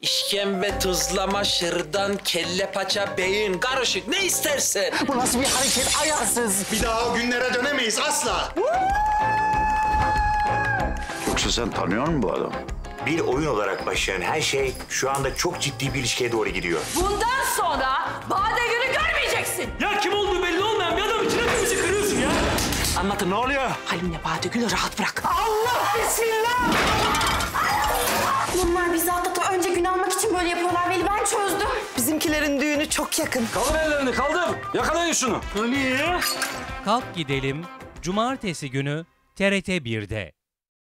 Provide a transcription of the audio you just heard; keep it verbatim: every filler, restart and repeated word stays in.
İşkembe, tuzlama, şırdan, kelle paça, beyin, karışık ne istersen. Bu nasıl bir hareket ayarsız? Bir daha o günlere dönemeyiz asla. Yoksa sen tanıyor musun bu adamı? Bir oyun olarak başlayan her şey şu anda çok ciddi bir ilişkiye doğru gidiyor. Bundan sonra Badegül'ü görmeyeceksin. Ya kim olduğu belli olmayan bir adam için hepimizi kırıyorsun ya. Anlatın ne oluyor? Halim'le Badegül'ü rahat bırak. Allah bismillah! Bunlar bizi atlatıp önce gün almak için böyle yapıyorlar Veli. Ben çözdüm. Bizimkilerin düğünü çok yakın. Kaldır ellerini, kaldır. Yakalayın şunu. Öyle. Kalk Gidelim. Cumartesi günü T R T bir'de.